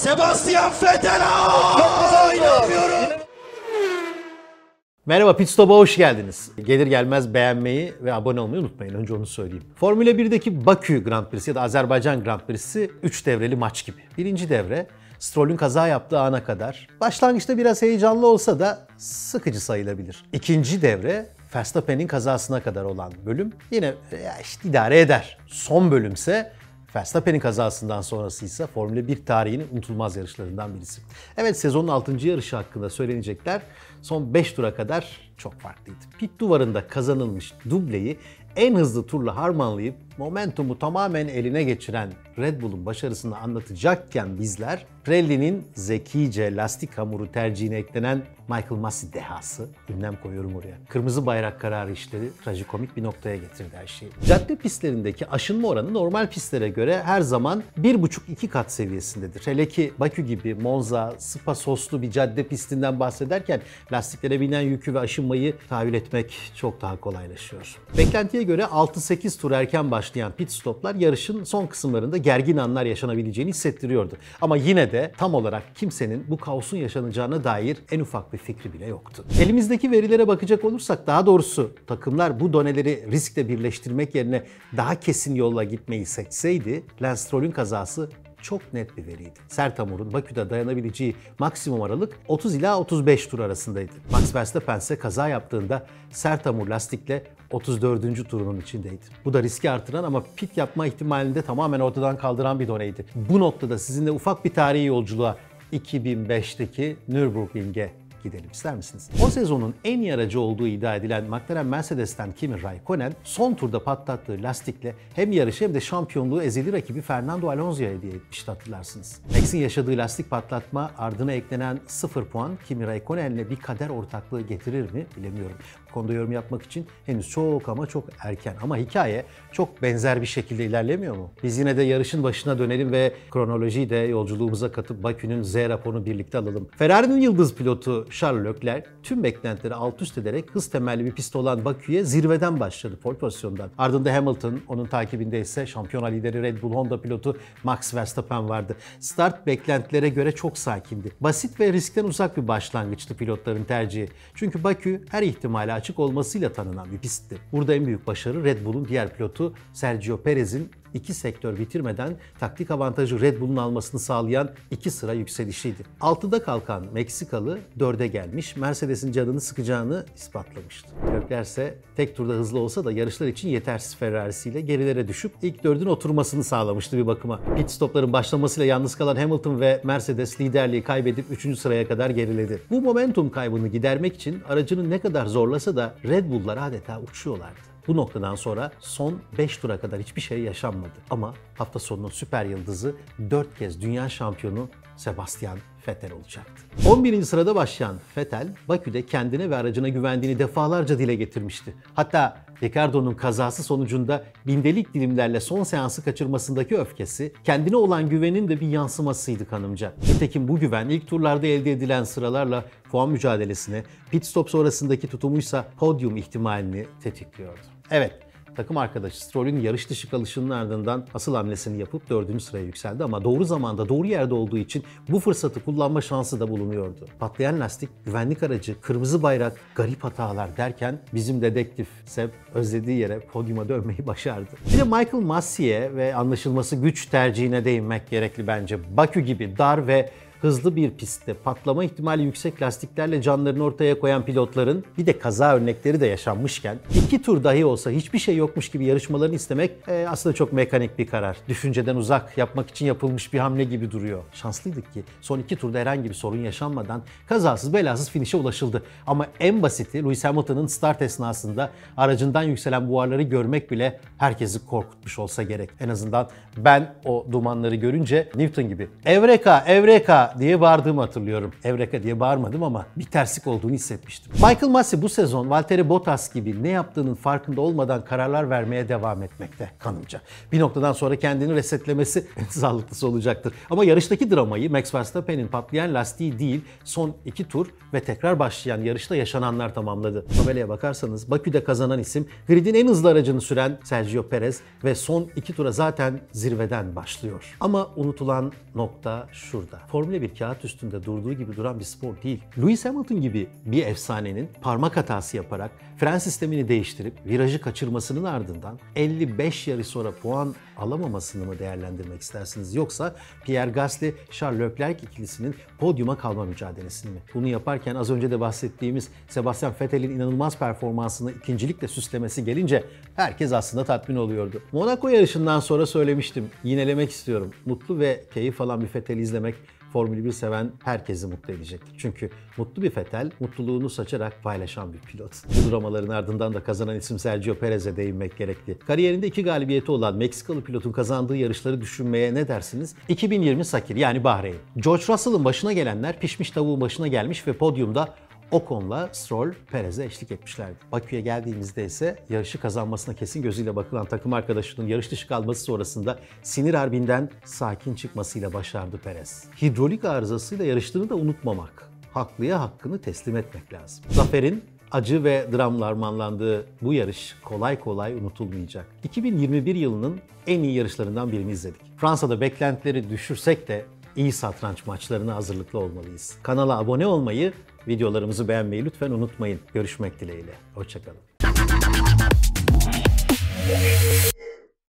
Sebastian Vettel oynamıyorum. Merhaba, Pit Stop'a hoş geldiniz. Gelir gelmez beğenmeyi ve abone olmayı unutmayın. Önce onu söyleyeyim. Formula 1'deki Bakü Grand Prix'si ya da Azerbaycan Grand Prix'si 3 devreli maç gibi. Birinci devre Stroll'ün kaza yaptığı ana kadar başlangıçta biraz heyecanlı olsa da sıkıcı sayılabilir. İkinci devre Festa Pen'in kazasına kadar olan bölüm yine işte idare eder. Son bölümse Verstappen'in kazasından sonrasıysa Formula 1 tarihinin unutulmaz yarışlarından birisi. Evet, sezonun 6. yarışı hakkında söylenecekler son 5 tura kadar çok farklıydı. Pit duvarında kazanılmış dubleyi en hızlı turla harmanlayıp momentumu tamamen eline geçiren Red Bull'un başarısını anlatacakken bizler Pirelli'nin zekice lastik hamuru tercihine eklenen Michael Masi dehası, ünlem koyuyorum oraya, kırmızı bayrak kararı işleri trajikomik bir noktaya getirdi her şeyi. Cadde pistlerindeki aşınma oranı normal pistlere göre her zaman 1,5-2 kat seviyesindedir. Hele ki Bakü gibi, Monza, Spa soslu bir cadde pistinden bahsederken lastiklere binen yükü ve aşınmayı tahayyül etmek çok daha kolaylaşıyor. Beklentiye göre 6-8 tur erken başlayan pit stoplar yarışın son kısımlarında gergin anlar yaşanabileceğini hissettiriyordu. Ama yine de tam olarak kimsenin bu kaosun yaşanacağına dair en ufak bir fikri bile yoktu. Elimizdeki verilere bakacak olursak, daha doğrusu takımlar bu doneleri riskle birleştirmek yerine daha kesin yolla gitmeyi seçseydi Lance Stroll'ün kazası çok net bir veriydi. Sert hamurun Bakü'de dayanabileceği maksimum aralık 30 ila 35 tur arasındaydı. Max Verstappen ise kaza yaptığında sert hamur lastikle 34. turunun içindeydi. Bu da riski artıran ama pit yapma ihtimalini de tamamen ortadan kaldıran bir doneydi. Bu noktada sizinle ufak bir tarihi yolculuğa 2005'teki Nürburgring'e gidelim ister misiniz? O sezonun en iyi aracı olduğu iddia edilen McLaren Mercedes'ten Kimi Raikkonen son turda patlattığı lastikle hem yarışı hem de şampiyonluğu ezeli rakibi Fernando Alonso'ya hediye etmişti, hatırlarsınız. Max'in yaşadığı lastik patlatma ardına eklenen 0 puan Kimi Raikkonen'le bir kader ortaklığı getirir mi bilemiyorum. Bu konuda yorum yapmak için henüz çok ama çok erken, ama hikaye çok benzer bir şekilde ilerlemiyor mu? Biz yine de yarışın başına dönelim ve kronolojiyi de yolculuğumuza katıp Bakü'nün Z raporunu birlikte alalım. Ferrari'nin yıldız pilotu Charles Leclerc tüm beklentileri alt üst ederek hız temelli bir pist olan Bakü'ye zirveden başladı, pole pozisyondan. Ardında Hamilton, onun takibinde ise şampiyona lideri Red Bull Honda pilotu Max Verstappen vardı. Start beklentilere göre çok sakindi. Basit ve riskten uzak bir başlangıçtı pilotların tercihi. Çünkü Bakü her ihtimale açık olmasıyla tanınan bir pistti. Burada en büyük başarı Red Bull'un diğer pilotu Sergio Perez'in 2 sektör bitirmeden taktik avantajı Red Bull'un almasını sağlayan 2 sıra yükselişiydi. 6'da kalkan Meksikalı 4'e gelmiş, Mercedes'in canını sıkacağını ispatlamıştı. Leclerc ise tek turda hızlı olsa da yarışlar için yetersiz Ferrari'siyle gerilere düşüp ilk 4'ün oturmasını sağlamıştı bir bakıma. Pit stopların başlamasıyla yalnız kalan Hamilton ve Mercedes liderliği kaybedip 3. sıraya kadar geriledi. Bu momentum kaybını gidermek için aracını ne kadar zorlasa da Red Bull'lar adeta uçuyorlardı. Bu noktadan sonra son 5 tura kadar hiçbir şey yaşanmadı. Ama hafta sonunun süper yıldızı 4 kez dünya şampiyonu Sebastian Vettel olacaktı. 11. sırada başlayan Vettel, Bakü'de kendine ve aracına güvendiğini defalarca dile getirmişti. Hatta Ricardo'nun kazası sonucunda bindelik dilimlerle son seansı kaçırmasındaki öfkesi, kendine olan güvenin de bir yansımasıydı kanımca. Nitekim bu güven ilk turlarda elde edilen sıralarla puan mücadelesini, pit stop sonrasındaki tutumuysa podyum ihtimalini tetikliyordu. Evet, takım arkadaşı Stroll'ün yarış dışı kalışının ardından asıl hamlesini yapıp 4. sıraya yükseldi ama doğru zamanda doğru yerde olduğu için bu fırsatı kullanma şansı da bulunuyordu. Patlayan lastik, güvenlik aracı, kırmızı bayrak, garip hatalar derken bizim dedektif Seb özlediği yere, podyuma dönmeyi başardı. Bir de Michael Masi'ye ve anlaşılması güç tercihine değinmek gerekli bence. Bakü gibi dar ve hızlı bir pistte patlama ihtimali yüksek lastiklerle canlarını ortaya koyan pilotların, bir de kaza örnekleri de yaşanmışken, 2 tur dahi olsa hiçbir şey yokmuş gibi yarışmalarını istemek aslında çok mekanik bir karar. Düşünceden uzak, yapmak için yapılmış bir hamle gibi duruyor. Şanslıydık ki son 2 turda herhangi bir sorun yaşanmadan kazasız belasız finişe ulaşıldı. Ama en basiti Lewis Hamilton'ın start esnasında aracından yükselen buharları görmek bile herkesi korkutmuş olsa gerek. En azından ben o dumanları görünce Newton gibi "Evreka, Evreka" Evreka diye bağırdığımı hatırlıyorum. Evreka diye bağırmadım ama bir terslik olduğunu hissetmiştim. Michael Masi bu sezon Valtteri Bottas gibi ne yaptığının farkında olmadan kararlar vermeye devam etmekte kanımca. Bir noktadan sonra kendini resetlemesi sağlıklısı olacaktır. Ama yarıştaki dramayı Max Verstappen'in patlayan lastiği değil, son iki tur ve tekrar başlayan yarışta yaşananlar tamamladı. Tabelaya bakarsanız Bakü'de kazanan isim gridin en hızlı aracını süren Sergio Perez ve son iki tura zaten zirveden başlıyor. Ama unutulan nokta şurada. Formula 1 kağıt üstünde durduğu gibi duran bir spor değil. Lewis Hamilton gibi bir efsanenin parmak hatası yaparak fren sistemini değiştirip virajı kaçırmasının ardından 55 yarış sonra puan alamamasını mı değerlendirmek istersiniz? Yoksa Pierre Gasly, Charles Leclerc ikilisinin podyuma kalma mücadelesini mi? Bunu yaparken az önce de bahsettiğimiz Sebastian Vettel'in inanılmaz performansını ikincilikle süslemesi gelince herkes aslında tatmin oluyordu. Monaco yarışından sonra söylemiştim, yinelemek istiyorum. Mutlu ve keyif alan bir Vettel'i izlemek Formül 1 seven herkesi mutlu edecektir. Çünkü mutlu bir Vettel, mutluluğunu saçarak paylaşan bir pilot. Bu dramaların ardından da kazanan isim Sergio Perez'e değinmek gerekli. Kariyerinde 2 galibiyeti olan Meksikalı pilotun kazandığı yarışları düşünmeye ne dersiniz? 2020 Sakir yani Bahreyn. George Russell'ın başına gelenler pişmiş tavuğun başına gelmiş ve podyumda Ocon'la Stroll Perez'e eşlik etmişlerdi. Bakü'ye geldiğimizde ise yarışı kazanmasına kesin gözüyle bakılan takım arkadaşının yarış dışı kalması sonrasında sinir harbinden sakin çıkmasıyla başardı Perez. Hidrolik arızasıyla yarıştığını da unutmamak, haklıya hakkını teslim etmek lazım. Zaferin acı ve dramla harmanlandığı bu yarış kolay kolay unutulmayacak. 2021 yılının en iyi yarışlarından birini izledik. Fransa'da beklentileri düşürsek de iyi satranç maçlarına hazırlıklı olmalıyız. Kanala abone olmayı, videolarımızı beğenmeyi lütfen unutmayın. Görüşmek dileğiyle. Hoşça kalın.